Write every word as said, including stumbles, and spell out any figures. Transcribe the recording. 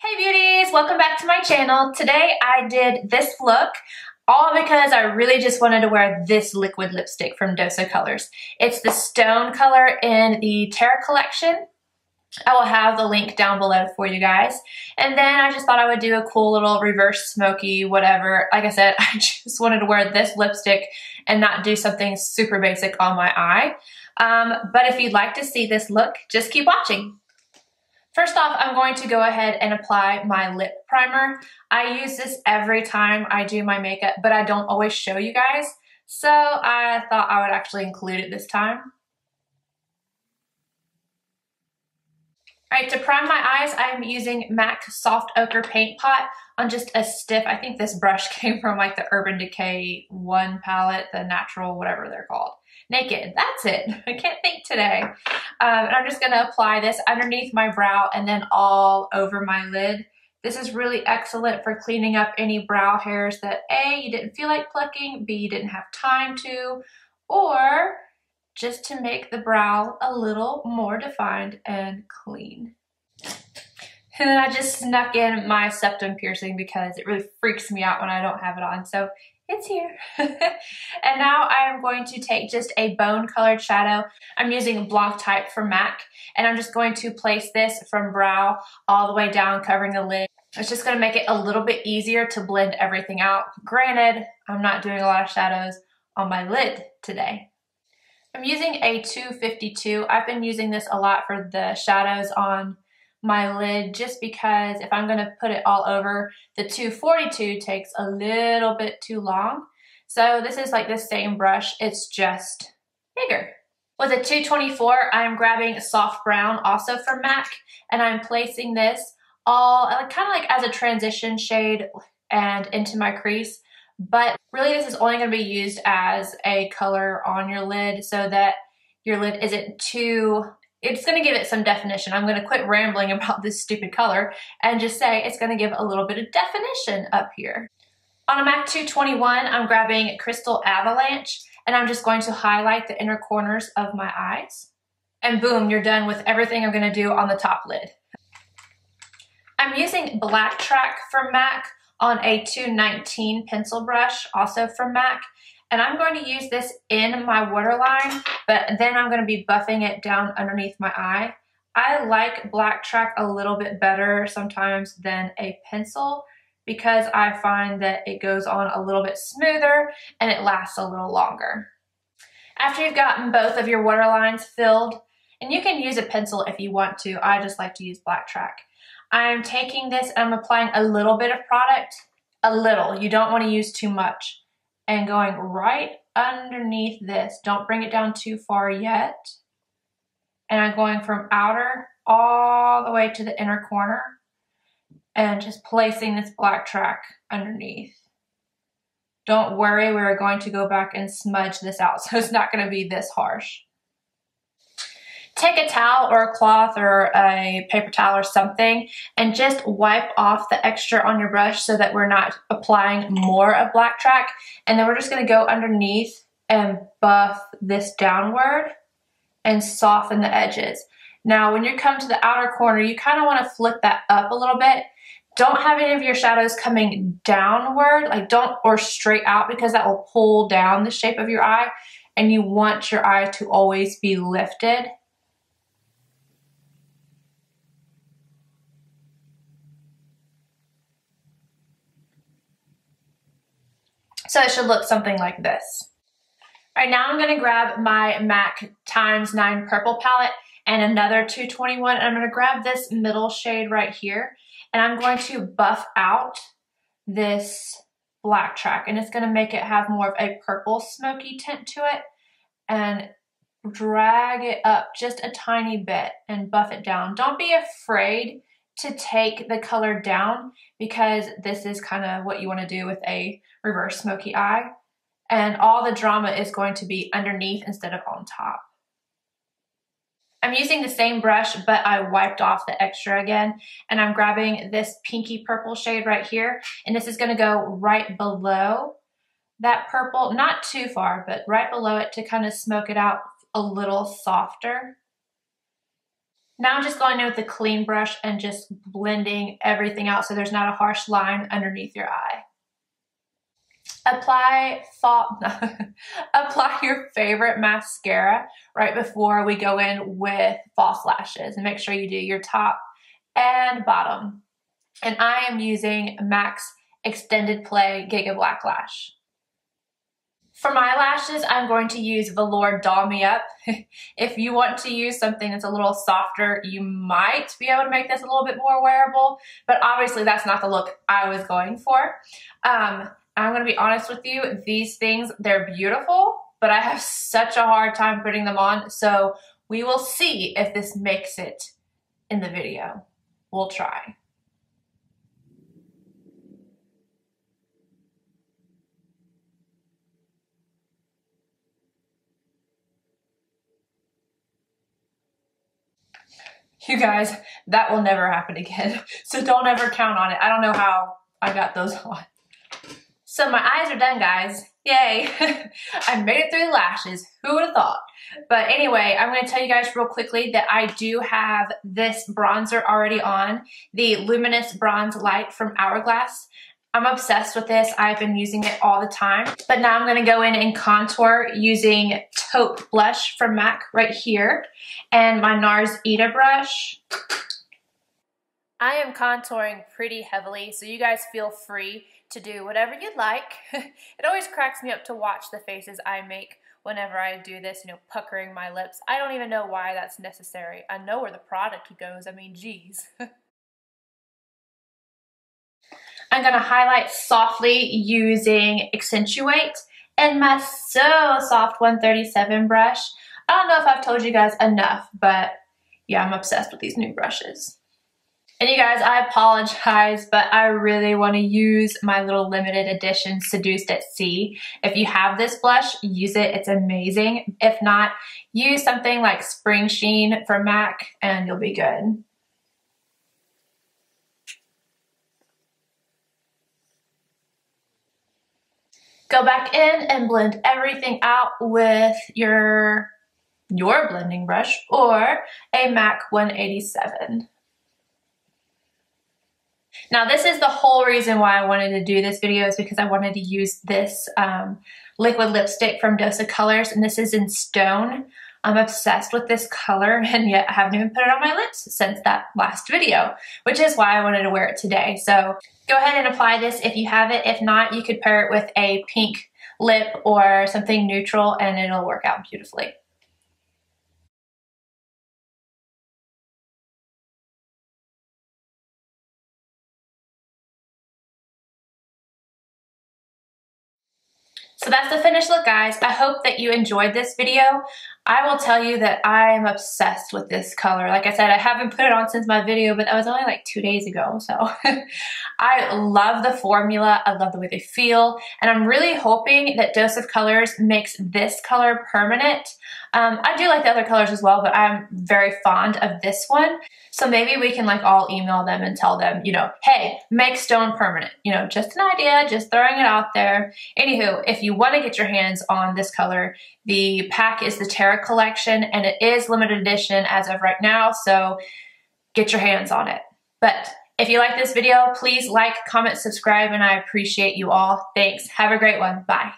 Hey beauties, welcome back to my channel. Today I did this look all because I really just wanted to wear this liquid lipstick from Dose of Colors. It's the Stone color in the Terra Collection. I will have the link down below for you guys. And then I just thought I would do a cool little reverse smoky whatever. Like I said, I just wanted to wear this lipstick and not do something super basic on my eye. Um, but if you'd like to see this look, just keep watching. First off, I'm going to go ahead and apply my lip primer. I use this every time I do my makeup, but I don't always show you guys. So I thought I would actually include it this time. All right, to prime my eyes, I'm using MAC Soft Ochre Paint Pot on just a stiff, I think this brush came from like the Urban Decay one palette, the natural, whatever they're called. Naked, that's it. I can't think today. Um, and I'm just gonna apply this underneath my brow and then all over my lid. This is really excellent for cleaning up any brow hairs that A, you didn't feel like plucking, B, you didn't have time to, or just to make the brow a little more defined and clean. And then I just snuck in my septum piercing because it really freaks me out when I don't have it on. So it's here. And now I am going to take just a bone colored shadow. I'm using Blanc Type from MAC, and I'm just going to place this from brow all the way down, covering the lid. It's just gonna make it a little bit easier to blend everything out. Granted, I'm not doing a lot of shadows on my lid today. I'm using a two fifty-two. I've been using this a lot for the shadows on my lid just because if I'm gonna put it all over, the two forty-two takes a little bit too long. So this is like the same brush, it's just bigger. With a two twenty-four, I'm grabbing Soft Brown also from MAC, and I'm placing this all kind of like as a transition shade and into my crease. But really this is only gonna be used as a color on your lid so that your lid isn't too it's gonna give it some definition. I'm gonna quit rambling about this stupid color and just say it's gonna give a little bit of definition up here. On a MAC two twenty-one, I'm grabbing Crystal Avalanche, and I'm just going to highlight the inner corners of my eyes. And boom, you're done with everything I'm gonna do on the top lid. I'm using Black Track from MAC on a two nineteen pencil brush, also from MAC. And I'm going to use this in my waterline, but then I'm going to be buffing it down underneath my eye. I like Black Track a little bit better sometimes than a pencil because I find that it goes on a little bit smoother and it lasts a little longer. After you've gotten both of your waterlines filled, and you can use a pencil if you want to, I just like to use Black Track. I'm taking this and I'm applying a little bit of product, a little, you don't want to use too much. And going right underneath this. Don't bring it down too far yet. And I'm going from outer all the way to the inner corner and just placing this Black Track underneath. Don't worry, we're going to go back and smudge this out, so it's not gonna be this harsh. Take a towel or a cloth or a paper towel or something and just wipe off the extra on your brush so that we're not applying more of Black Track. And then we're just gonna go underneath and buff this downward and soften the edges. Now, when you come to the outer corner, you kinda wanna flip that up a little bit. Don't have any of your shadows coming downward, like don't, or straight out, because that will pull down the shape of your eye, and you want your eye to always be lifted. So it should look something like this. All right, now I'm gonna grab my MAC Times nine Purple palette and another two twenty-one, and I'm gonna grab this middle shade right here, and I'm going to buff out this Black Track, and it's gonna make it have more of a purple smoky tint to it, and drag it up just a tiny bit and buff it down. Don't be afraid to take the color down because this is kind of what you want to do with a reverse smoky eye, and all the drama is going to be underneath instead of on top. I'm using the same brush, but I wiped off the extra again, and I'm grabbing this pinky purple shade right here, and this is going to go right below that purple, not too far, but right below it to kind of smoke it out a little softer. Now I'm just going in with the clean brush and just blending everything out so there's not a harsh line underneath your eye. Apply fall, apply your favorite mascara right before we go in with false lashes, and make sure you do your top and bottom. And I am using MAC's Extended Play Giga Black Lash. For my lashes, I'm going to use Velour Doll Me Up. If you want to use something that's a little softer, you might be able to make this a little bit more wearable, but obviously that's not the look I was going for. Um, I'm gonna be honest with you, these things, they're beautiful, but I have such a hard time putting them on, so we will see if this makes it in the video. We'll try. You guys, that will never happen again. So don't ever count on it. I don't know how I got those on. So my eyes are done, guys. Yay. I made it through the lashes. Who would have thought? But anyway, I'm going to tell you guys real quickly that I do have this bronzer already on, the Luminous Bronze Light from Hourglass. I'm obsessed with this. I've been using it all the time. But now I'm going to go in and contour using Taupe Blush from MAC right here and my NARS Eta brush. I am contouring pretty heavily, so you guys feel free to do whatever you'd like. It always cracks me up to watch the faces I make whenever I do this, you know, puckering my lips. I don't even know why that's necessary. I know where the product goes. I mean, geez. I'm gonna highlight softly using Accentuate and my So Soft one thirty-seven brush. I don't know if I've told you guys enough, but yeah, I'm obsessed with these new brushes. And you guys, I apologize, but I really want to use my little limited edition Seduced at Sea. If you have this blush, use it. It's amazing. If not, use something like Spring Sheen from MAC and you'll be good. Go back in and blend everything out with your, your blending brush or a MAC one eighty-seven. Now this is the whole reason why I wanted to do this video, is because I wanted to use this um, liquid lipstick from Dose of Colors, and this is in Stone. I'm obsessed with this color, and yet I haven't even put it on my lips since that last video, which is why I wanted to wear it today. So go ahead and apply this if you have it. If not, you could pair it with a pink lip or something neutral and it'll work out beautifully. So that's the finished look, guys. I hope that you enjoyed this video. I will tell you that I am obsessed with this color. Like I said, I haven't put it on since my video, but that was only like two days ago. So I love the formula. I love the way they feel. And I'm really hoping that Dose of Colors makes this color permanent. Um, I do like the other colors as well, but I'm very fond of this one. So maybe we can like all email them and tell them, you know, hey, make Stone permanent. You know, just an idea, just throwing it out there. Anywho, if you you want to get your hands on this color, the pack is the Terra Collection and it is limited edition as of right now, so get your hands on it. But if you like this video, please like, comment, subscribe, and I appreciate you all. Thanks. Have a great one. Bye.